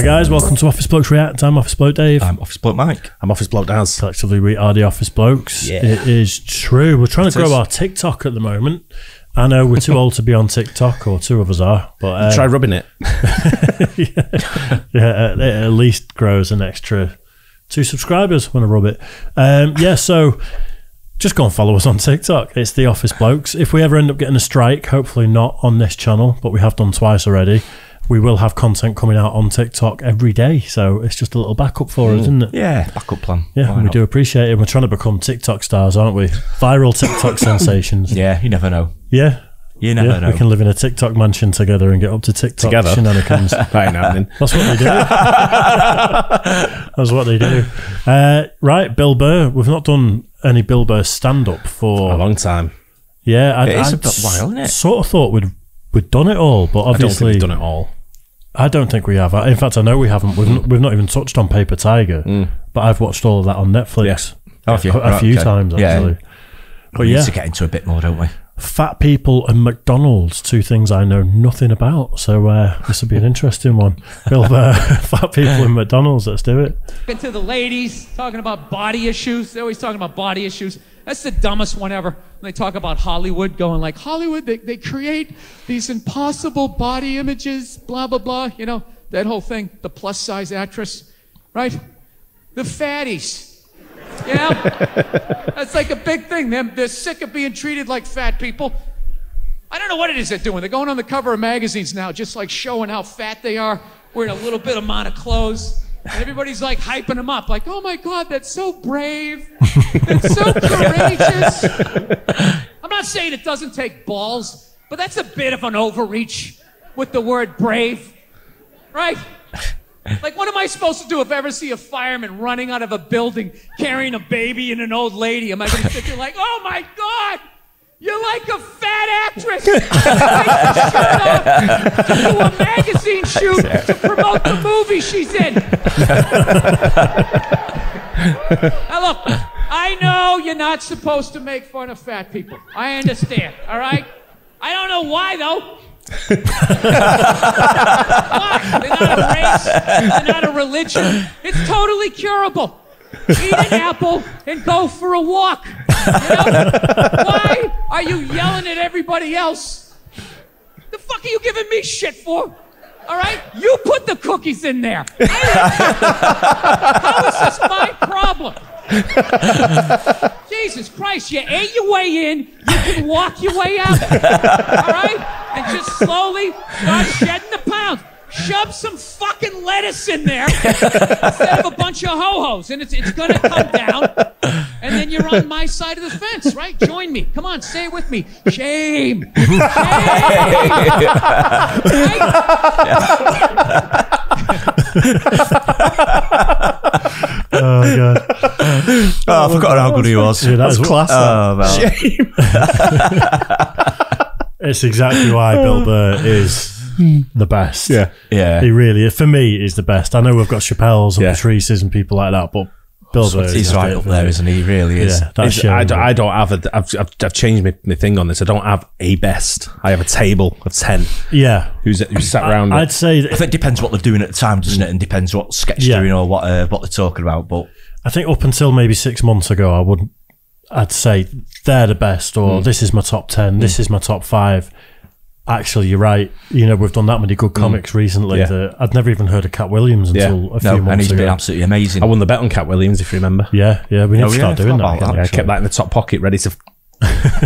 Hi guys, welcome to Office Blokes React. I'm Office Bloke Dave. I'm Office Bloke Mike. I'm Office Bloke Daz. Collectively we are the Office Blokes. Yeah. It is true. We're trying to grow our TikTok at the moment. I know we're too old to be on TikTok, or two of us are, but try rubbing it. yeah, it at least grows an extra 2 subscribers when I rub it. Yeah, so just go and follow us on TikTok. It's the Office Blokes. If we ever end up getting a strike, hopefully not on this channel, but we have done twice already, we will have content coming out on TikTok every day. So it's just a little backup for us, isn't it? Yeah, backup plan. Yeah, we do appreciate it. We're trying to become TikTok stars, aren't we? Viral TikTok sensations. Yeah, you never know. Yeah. You never know. We can live in a TikTok mansion together and get up to TikTok shenanigans. Right now, then. That's what they do. That's what they do. Right, Bill Burr. We've not done any Bill Burr stand-up for... a long time. Yeah. It's a bit wild, isn't it? Sort of thought we'd done it all, but obviously... I don't think we've done it all. I don't think we have. In fact, I know we haven't. We've not even touched on Paper Tiger, but I've watched all of that on Netflix a few times, actually. Yeah. But we need to get into a bit more, don't we? Fat people and McDonald's, two things I know nothing about. So this will be an interesting one. Bill Burr, fat people and McDonald's, let's do it. To the ladies, talking about body issues. They're always talking about body issues. That's the dumbest one ever. When they talk about Hollywood, going like, Hollywood, they create these impossible body images, blah, blah, blah. You know, that whole thing, the plus size actress, right? The fatties, yeah? That's like a big thing. They're sick of being treated like fat people. I don't know what it is they're doing. They're going on the cover of magazines now, just like showing how fat they are, wearing a little bit amount of clothes. And everybody's like hyping them up, like, oh my God, that's so brave. That's so courageous. I'm not saying it doesn't take balls, but that's a bit of an overreach with the word brave, right? Like, what am I supposed to do if I ever see a fireman running out of a building carrying a baby and an old lady? Am I going to sit there like, oh my God, you're like a fat actress. Take the shirt off to do a magazine shoot to promote the movie she's in. Now look, I know you're not supposed to make fun of fat people. I understand, all right? I don't know why, though. Why? They're not a race. They're not a religion. It's totally curable. Eat an apple and go for a walk. You know? Why are you yelling at everybody else? The fuck are you giving me shit for? All right? You put the cookies in there. How is this my problem? Jesus Christ, you ate your way in, you can walk your way out. All right? And just slowly start shedding the pounds. Shove some fucking lettuce in there instead of a bunch of ho-hos, and it's going to come down, and then you're on my side of the fence, right? Join me. Come on, stay with me. Shame. Shame. Right? Oh, God. Oh, I forgot how good he was. Yeah, that was class. Oh, man. Shame. It's exactly why Bill Burr is... the best. Yeah. He really, for me, is the best. I know we've got Chappelle's and Patrice's and people like that, but Bill Burr, he's right up there, isn't he? He really is. Yeah, that's I don't have a... I've changed my thing on this. I don't have a best. I have a table of 10. Yeah. Who's sat around? I'd say... I think it depends what they're doing at the time, doesn't it? And depends what sketch they're doing or what they're talking about. But I think up until maybe 6 months ago, I'd say they're the best, or this is my top 10, this is my top 5. Actually, you're right. You know, we've done that many good comics recently that I'd never even heard of Cat Williams until a few months ago. And he's been absolutely amazing. I won the bet on Cat Williams, if you remember. Yeah, we need to start doing that. I kept that in the top pocket, ready to...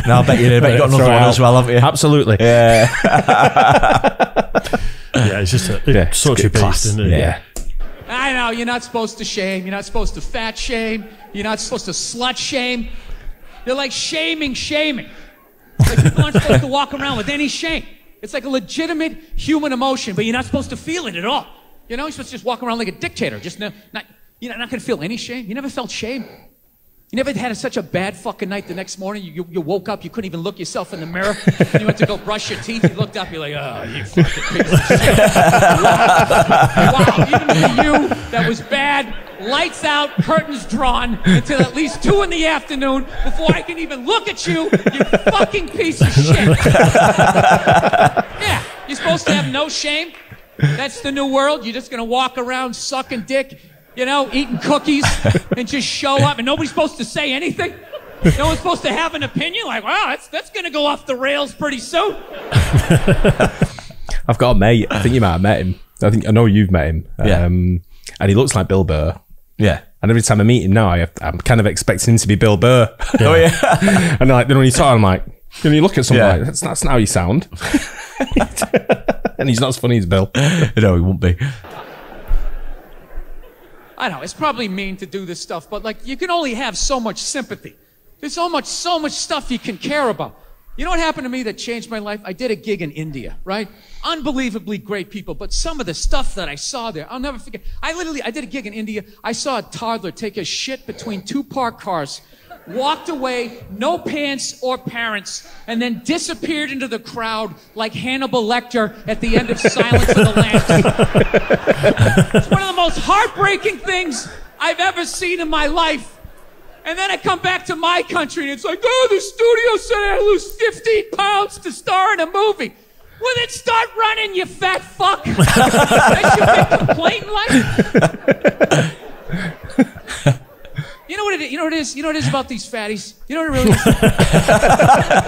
No, I bet you got another one as well, haven't you? Absolutely. Yeah. It's just such a beast, isn't it? Yeah. I know, you're not supposed to shame. You're not supposed to fat shame. You're not supposed to slut shame. You're like shaming. Like, people aren't supposed to walk around with any shame. It's like a legitimate human emotion, but you're not supposed to feel it at all. You know, you're supposed to just walk around like a dictator. Just you're not going to feel any shame. You never felt shame. You never had such a bad fucking night the next morning. You woke up, you couldn't even look yourself in the mirror. You went to go brush your teeth. You looked up, you're like, oh, you fucking piece of shit. Wow, even for you, that was bad. Lights out, curtains drawn until at least 2 in the afternoon before I can even look at you, you fucking piece of shit. Yeah, you're supposed to have no shame. That's the new world? You're just going to walk around sucking dick, you know, eating cookies and just show up and nobody's supposed to say anything? No one's supposed to have an opinion? Like, wow, that's going to go off the rails pretty soon. I've got a mate. I think you might have met him. I know you've met him. Yeah. And he looks like Bill Burr. Yeah. And every time I meet him now, I'm kind of expecting him to be Bill Burr. Yeah. Oh, yeah. And like, then when he's talking, I'm like, when you look at someone like, that's not how you sound. And he's not as funny as Bill. No, he won't be. I know, it's probably mean to do this stuff, but like, you can only have so much sympathy. There's so much stuff you can care about. You know what happened to me that changed my life? I did a gig in India, right? Unbelievably great people, but some of the stuff that I saw there, I'll never forget. I did a gig in India. I saw a toddler take a shit between two parked cars, walked away, no pants or parents, and then disappeared into the crowd like Hannibal Lecter at the end of Silence of the Lambs. It's one of the most heartbreaking things I've ever seen in my life. And then I come back to my country and it's like, oh, the studio said I lose 15 pounds to star in a movie. Well, then start running, you fat fuck. That's your big complaint in life. You know what it is? You know what it is? You know what it is about these fatties? You know what it really is?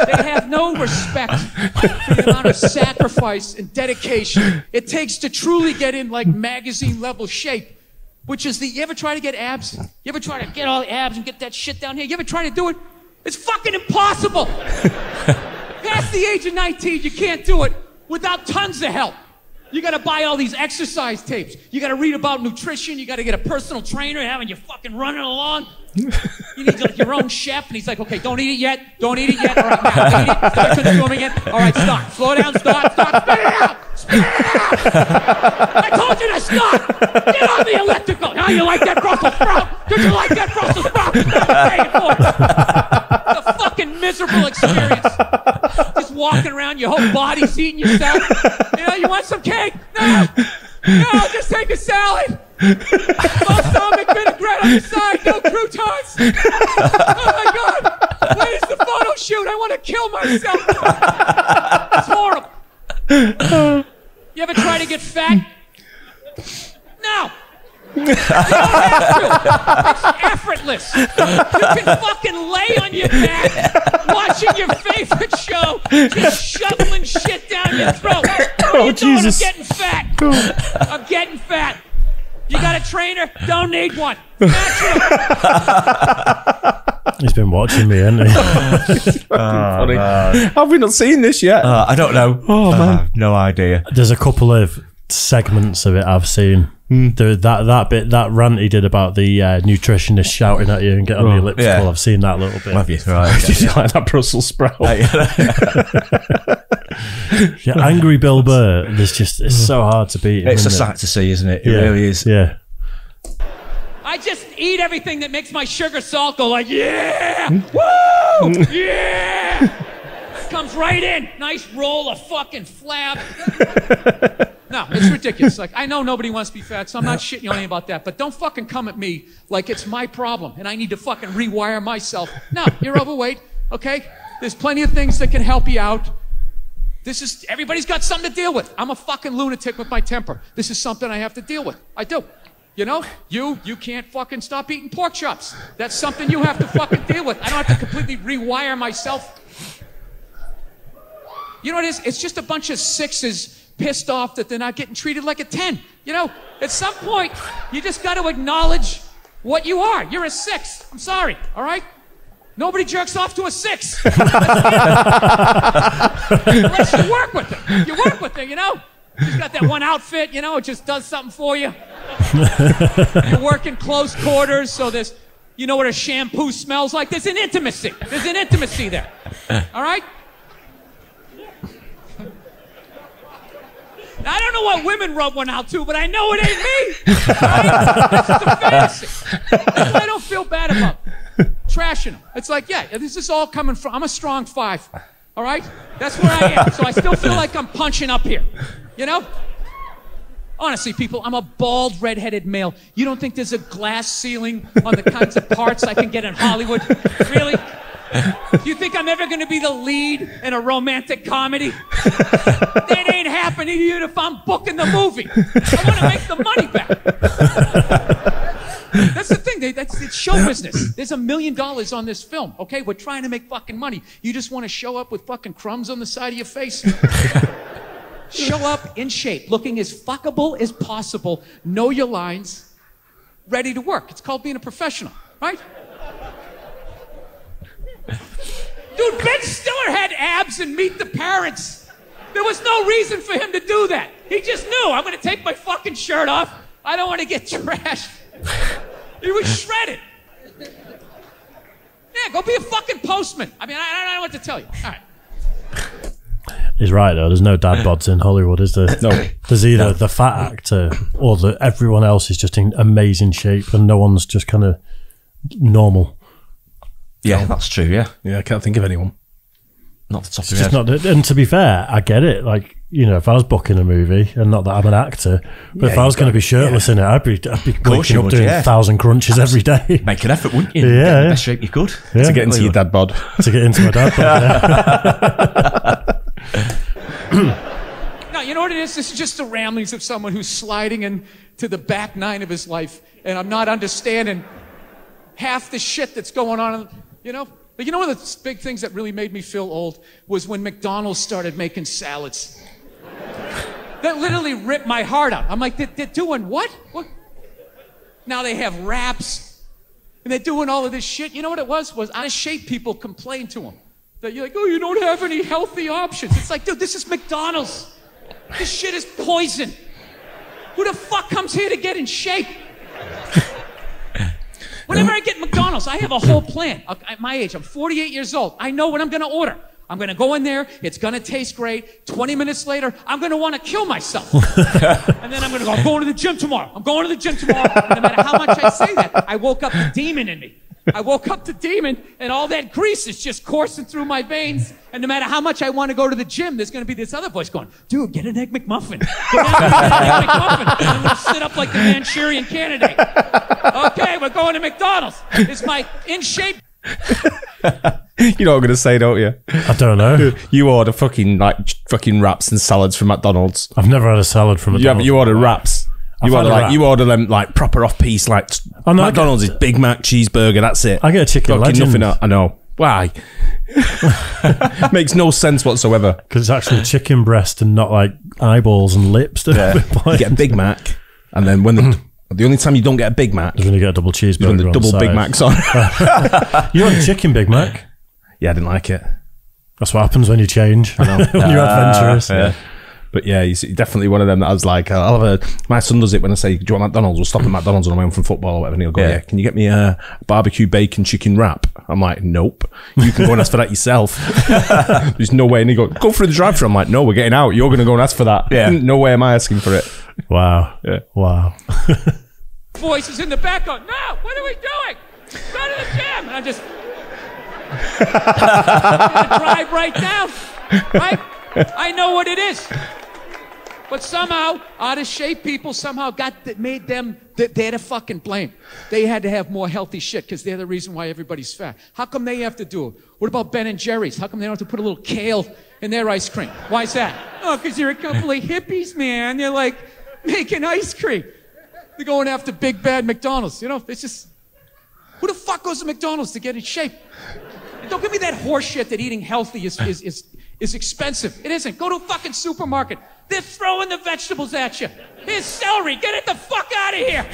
They have no respect for the amount of sacrifice and dedication it takes to truly get in like magazine level shape. Which is you ever try to get abs? You ever try to get all the abs and get that shit down here? You ever try to do it? It's fucking impossible. Past the age of 19, you can't do it without tons of help. You gotta buy all these exercise tapes. You gotta read about nutrition. You gotta get a personal trainer having you fucking running along. You need like your own chef, and he's like, okay, don't eat it yet. Don't eat it yet. All right, now, don't eat it. Start consuming it. All right, stop. Slow down, stop. Spit it out. Spit it out. I told you to stop. Get on the elliptical. Now you like that Brussels sprout? Did you like that Brussels sprout? It's a fucking miserable experience. Just walking around, your whole body's eating yourself. You know, you want some cake? No. No, just take a salad. Balsamic vinaigrette on the side, no croutons. Oh my God. When is the photo shoot? I want to kill myself. It's horrible. You ever try to get fat? No. You don't have to. It's effortless. You can fucking lay on your back watching your favorite show, just shoveling shit down your throat. What are you doing? I'm getting fat. I'm getting fat. You got a trainer? Don't need one. He's been watching me, hasn't he? Funny. Have we not seen this yet? I don't know. Oh, man. I have no idea. There's a couple of segments of it I've seen. Mm. That bit, that rant he did about the nutritionist shouting at you and get on the elliptical, I've seen that little bit. Have you? Right. Just like that Brussels sprout. Yeah, angry Bill Burr. It's so hard to beat him. It's a sight to see, isn't it? It really is. Yeah. I just eat everything that makes my sugar salt go like, yeah, woo, yeah. Comes right in. Nice roll of fucking flab. No, it's ridiculous. Like, I know nobody wants to be fat, so I'm not shitting on you about that, but don't fucking come at me like it's my problem and I need to fucking rewire myself. No, you're overweight, okay? There's plenty of things that can help you out. Everybody's got something to deal with. I'm a fucking lunatic with my temper. This is something I have to deal with. I do. You know, you can't fucking stop eating pork chops. That's something you have to fucking deal with. I don't have to completely rewire myself. You know what it is? It's just a bunch of sixes pissed off that they're not getting treated like a 10. You know, at some point, you just got to acknowledge what you are. You're a 6. I'm sorry, all right? Nobody jerks off to a 6. Unless you work with it. You work with it, you know? You've got that one outfit, you know, it just does something for you. You work in close quarters, so you know what a shampoo smells like? There's an intimacy. There's an intimacy there, all right? I don't know what women rub one out to, but I know it ain't me. Right? This is a fantasy. That's why I don't feel bad about trashing them. It's like, yeah, this is all coming from, I'm a strong 5, all right? That's where I am, so I still feel like I'm punching up here, you know? Honestly, people, I'm a bald, red-headed male. You don't think there's a glass ceiling on the kinds of parts I can get in Hollywood? Really? You think I'm ever going to be the lead in a romantic comedy? That ain't happening to you if I'm booking the movie. I want to make the money back. That's the thing. It's show business. There's $1 million on this film. Okay, we're trying to make fucking money. You just want to show up with fucking crumbs on the side of your face? Show up in shape, looking as fuckable as possible. Know your lines. Ready to work. It's called being a professional, right? Dude, Ben Stiller had abs in Meet the Parents. There was no reason for him to do that. He just knew, I'm going to take my fucking shirt off. I don't want to get trashed. He was shredded. Yeah, go be a fucking postman. I mean, I don't know what to tell you. All right. He's right though. There's no dad bods in Hollywood, is there? No. There's either the fat actor or the everyone else is just in amazing shape and no one's just kind of normal. Yeah, that's true. Yeah, yeah. I can't think of anyone. Not the top of your head. And to be fair, I get it. Like, you know, if I was booking a movie, and not that I'm an actor, but if I was going to be shirtless in it, I'd be waking up doing 1,000 crunches every day. Make an effort, wouldn't you? Yeah, get in the best shape you could to get into your dad bod. To get into my dad bod. Yeah. No, you know what it is? This is just the ramblings of someone who's sliding into the back nine of his life, and I'm not understanding half the shit that's going on, you know? But you know one of the big things that really made me feel old was when McDonald's started making salads. That literally ripped my heart out. I'm like, they're doing what? Now they have wraps, and they're doing all of this shit. You know what it was out of shape people complained to them. That you're like, oh, you don't have any healthy options. It's like, dude, this is McDonald's. This shit is poison. Who the fuck comes here to get in shape? Whenever I get McDonald's, I have a whole plan. At my age, I'm 48 years old. I know what I'm going to order. I'm going to go in there. It's going to taste great. 20 minutes later, I'm going to want to kill myself. And then I'm going to go, I'm going to the gym tomorrow. I'm going to the gym tomorrow. And no matter how much I say that, I woke up the demon in me. I woke up the demon, and all that grease is just coursing through my veins. And no matter how much I want to go to the gym, there's going to be this other voice going, dude, get an Egg McMuffin. Get an Egg McMuffin. And I'm going to sit up like the Manchurian Candidate. Okay, we're going to McDonald's. It's my in-shape. You know what I'm going to say, don't you? I don't know. You order fucking wraps and salads from McDonald's. I've never had a salad from McDonald's. You order wraps. You order them like proper off-piece, like McDonald's is Big Mac, cheeseburger, that's it. I get a chicken legend. Nothing out, I know. Why? Makes no sense whatsoever. Because it's actually chicken breast and not like eyeballs and lips. You get a Big Mac, and then when the only time you don't get a Big Mac is when you get a double cheeseburger on the double side. Big Macs on. You want a chicken Big Mac? Yeah, I didn't like it. That's what happens when you change. I know. When you're adventurous. Yeah. But yeah, he's definitely one of them that I was like, I'll have a, my son does it when I say, do you want McDonald's? We'll stop at McDonald's on the way home from football or whatever. And he'll go, yeah, can you get me a barbecue bacon chicken wrap? I'm like, nope. You can go and ask for that yourself. There's no way. And he goes, go through the drive-thru. I'm like, no, we're getting out. You're going to go and ask for that. Yeah. No way am I asking for it. Wow. Yeah. Wow. Voices in the back going, no, what are we doing? Go to the gym. And I just, I'm going to drive right down. Right? I know what it is. But somehow, out of shape people somehow made them, they're to fucking blame. They had to have more healthy shit because they're the reason why everybody's fat. How come they have to do it? What about Ben and Jerry's? How come they don't have to put a little kale in their ice cream? Why is that? Oh, because they're a couple of hippies, man. They're like making ice cream. They're going after big bad McDonald's. You know, it's just, who the fuck goes to McDonald's to get in shape? And don't give me that horse shit that eating healthy is expensive. It isn't. Go to a fucking supermarket. They're throwing the vegetables at you. Here's celery. Get it the fuck out of here.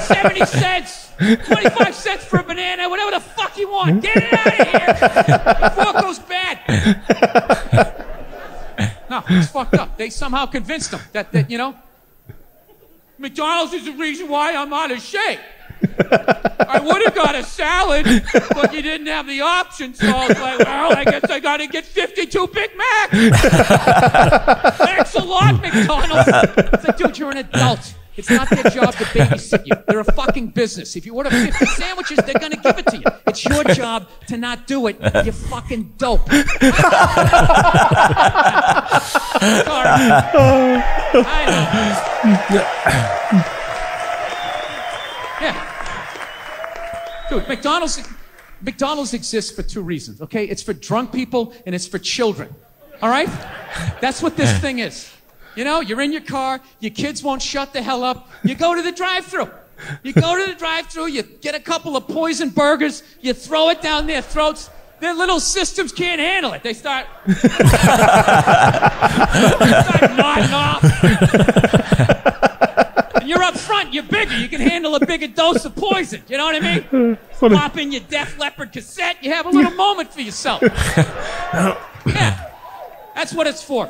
70 cents, 25 cents for a banana, whatever the fuck you want. Get it out of here before it goes bad. No, it's fucked up. They somehow convinced them that you know, McDonald's is the reason why I'm out of shape. I would have got a salad, but you didn't have the option, so I was like, well, I guess I got to get 52 Big Macs. Thanks a lot, McDonald's. It's like, dude, you're an adult. It's not their job to babysit you. They're a fucking business. If you order 50 sandwiches, they're going to give it to you. It's your job to not do it, you fucking dope. Sorry. I know. Yeah. Dude, McDonald's, McDonald's exists for two reasons, okay? It's for drunk people and it's for children, all right? That's what this thing is. You know, you're in your car, your kids won't shut the hell up, you go to the drive-thru. You go to the drive-thru, you get a couple of poison burgers, you throw it down their throats, their little systems can't handle it. They start nodding off. And you're up front, you're bigger, you can handle a bigger dose of poison, you know what I mean? Pop in your Def Leppard cassette, you have a little moment for yourself. Yeah, that's what it's for.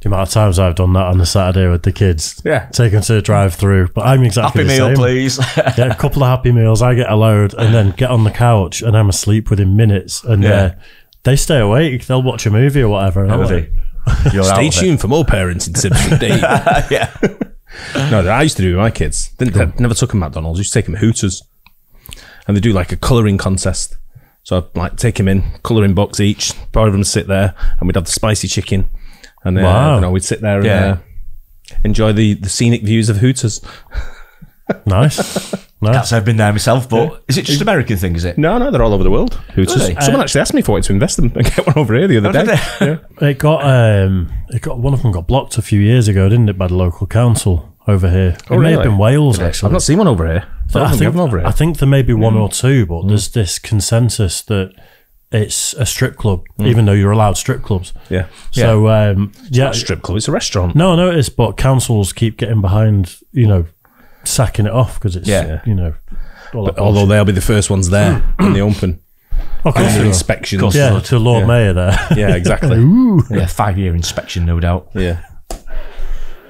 The amount of times I've done that on a Saturday with the kids. Yeah. Take them to the drive-through. But I'm exactly the same. Happy meal, please. Yeah, a couple of Happy Meals. I get a load and then get on the couch and I'm asleep within minutes. And yeah. They stay awake. They'll watch a movie or whatever. Stay tuned for more parents in Simpson. Yeah. No, I used to do it with my kids. I never took them McDonald's. I used to take them Hooters. And they do like a colouring contest. So I'd like take them in, colouring box each. Both of them sit there and we'd have the spicy chicken. And then wow. We'd sit there and enjoy the scenic views of Hooters. Nice. I've been there myself, but is it just an American thing, is it? No, they're all over the world. Hooters. Really? Someone actually asked me for it to invest them and get one over here the other day. One of them got blocked a few years ago, didn't it, by the local council over here. Oh, it may have been Wales, actually. I've not seen one over here. I think there may be one or two, but there's this consensus that it's a strip club, even though you're allowed strip clubs. Yeah. So, it's not a strip club, it's a restaurant. No, it is, but councils keep getting behind, sacking it off because it's, although they'll be the first ones there in the open. Okay. After inspections. Course, yeah, to Lord Mayor there. Yeah, exactly. Yeah, 5-year inspection, no doubt. Yeah.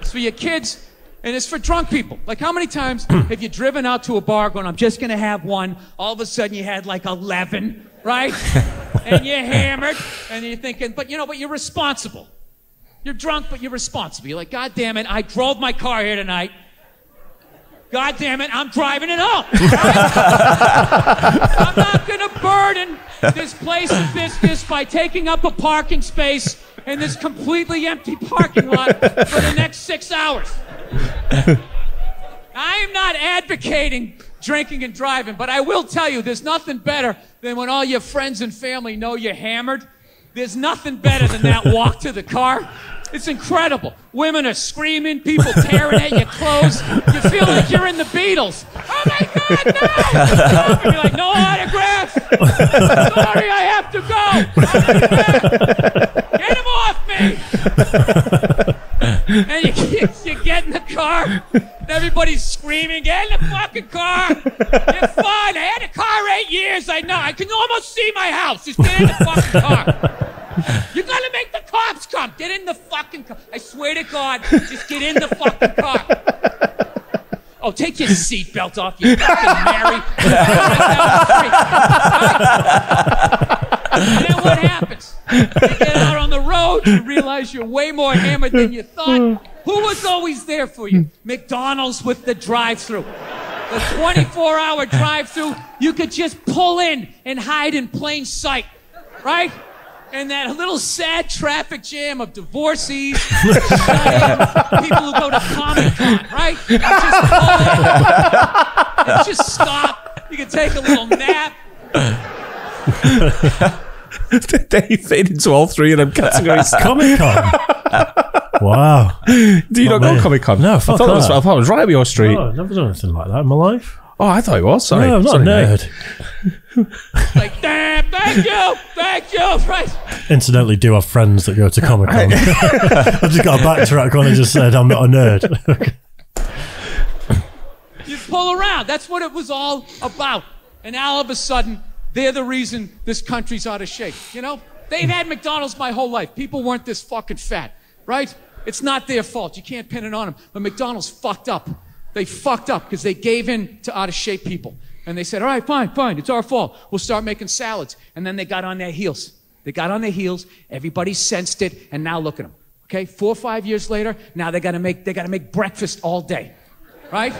It's for your kids and it's for drunk people. Like, how many times have you driven out to a bar going, I'm just going to have one, all of a sudden you had like 11... right? And you're hammered, and you're thinking, but you're responsible. You're drunk, but you're responsible. You're like, God damn it, I drove my car here tonight. God damn it, I'm driving it home. Right? I'm not going to burden this place of business by taking up a parking space in this completely empty parking lot for the next 6 hours. I am not advocating drinking and driving, but I will tell you, there's nothing better than when all your friends and family know you're hammered. There's nothing better than that walk to the car. It's incredible. Women are screaming, people tearing at your clothes. You feel like you're in the Beatles. Oh my God, no! And you're like, no autographs! Sorry, I have to go! Get him off me! And you get in the car, and everybody's screaming, get in the fucking car! You're fine! I had a car 8 years, I know. I can almost see my house. Just get in the fucking car. You're gonna make the cops come. Get in the fucking car. I swear to God, just get in the fucking car. Oh, take your seatbelt off, you fucking Mary. And then what happens? You get out on the road, you realize you're way more hammered than you thought. Who was always there for you? McDonald's with the drive-thru. The 24-hour drive-thru, you could just pull in and hide in plain sight, right? And that little sad traffic jam of divorcees, people who go to Comic Con, right? Just stop. You can take a little nap. They fit into all three of them categories. Comic Con. Wow. Do you not go Comic Con? No, fuck that. I thought it was right up your street. No, I've never done anything like that in my life. Oh, I thought it was. Sorry. No, I'm not a nerd. Like, damn, thank you, right? Incidentally, do have friends that go to Comic Con. I just got a backtrack on and just said, I'm not a nerd. You pull around. That's what it was all about. And all of a sudden, they're the reason this country's out of shape. You know? They've had McDonald's my whole life. People weren't this fucking fat, right? It's not their fault. You can't pin it on them. But McDonald's fucked up. They fucked up because they gave in to out-of-shape people. And they said, all right, fine, it's our fault. We'll start making salads. And then they got on their heels. Everybody sensed it, and now look at them. Okay, 4 or 5 years later, now they gotta make breakfast all day. Right?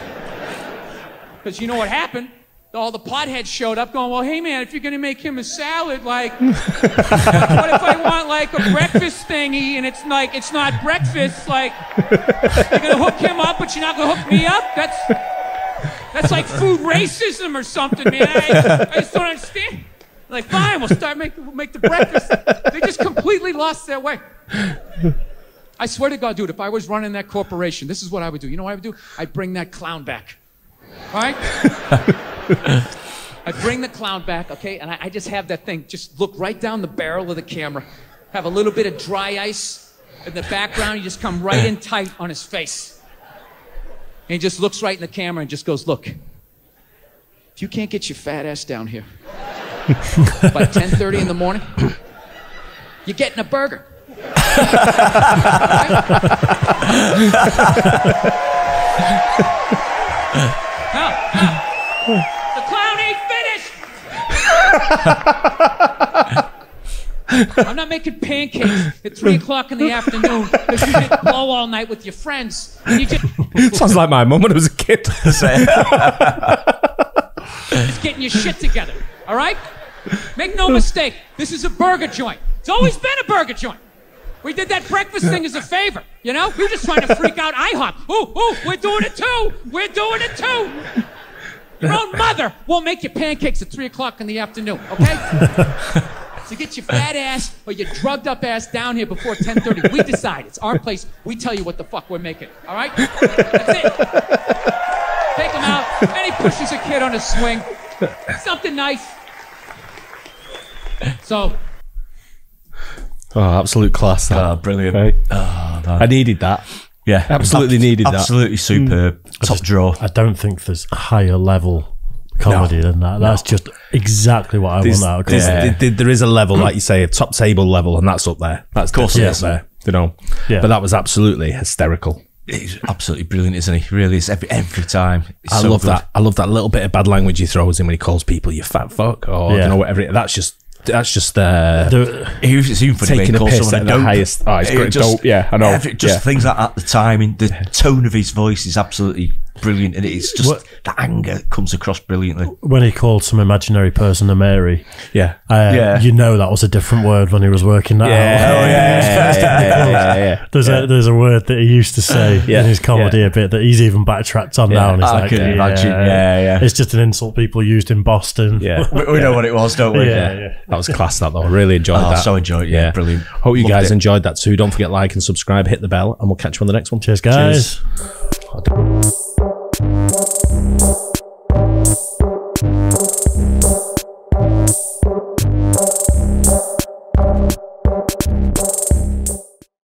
Because you know what happened? All the potheads showed up going, well, hey man, if you're gonna make him a salad, like what if I want like a breakfast thingy and it's not breakfast, like you're gonna hook him up but you're not gonna hook me up? That's That's like food racism or something, man. I just don't understand. Like, fine, we'll start make the breakfast. They just completely lost their way. I swear to God, dude, if I was running that corporation, this is what I would do. You know what I would do? I'd bring that clown back. All right? I bring the clown back, okay? And I just have that thing. Just look right down the barrel of the camera. Have a little bit of dry ice in the background. You just come right in tight on his face. And he just looks right in the camera and just goes, look, if you can't get your fat ass down here by 10:30 in the morning, you're getting a burger. No. The clown ain't finished. I'm not making pancakes at 3 o'clock in the afternoon because you didn't blow all night with your friends. And you just sounds like my mum when I was a kid. Just getting your shit together, all right? Make no mistake, this is a burger joint. It's always been a burger joint. We did that breakfast thing as a favor, you know? We were just trying to freak out IHOP. Ooh, ooh, we're doing it too. We're doing it too. Your own mother won't make you pancakes at 3 o'clock in the afternoon, okay? So get your fat ass or your drugged up ass down here before 10:30. We decide. It's our place. We tell you what the fuck we're making, all right? That's it. Take him out. And he pushes a kid on a swing. Something nice. So... oh, absolute class. That. Oh, brilliant. Right. Oh, no. I needed that. Yeah. Absolutely needed that. Absolutely superb. Top draw. I don't think there's a higher level comedy than that. That's just exactly what I want out of comedy. There is a level, like you say, a top table level, and that's up there. That's definitely up there. You know? Yeah. But that was absolutely hysterical. He's absolutely brilliant, isn't he? Really is every time. It's I so love good. That. I love that little bit of bad language he throws in when he calls people you fat fuck or you know whatever. That's just it's even funny taking a piss at the highest. Oh, it's great. Just, yeah, I know. Just things like that, the timing, the tone of his voice is absolutely brilliant, and it's just the anger comes across brilliantly. When he called some imaginary person a Mary, you know that was a different word when he was working that out. Oh, yeah. There's a word that he used to say in his comedy a bit that he's even backtracked on now. And it's I can imagine. Yeah. It's just an insult people used in Boston. Yeah, we know what it was, don't we? Yeah. That was class. That though, I really enjoyed that. So enjoyed. Yeah, brilliant. Hope you guys enjoyed that too. Don't forget, like and subscribe, hit the bell, and we'll catch you on the next one. Cheers, guys. Cheers.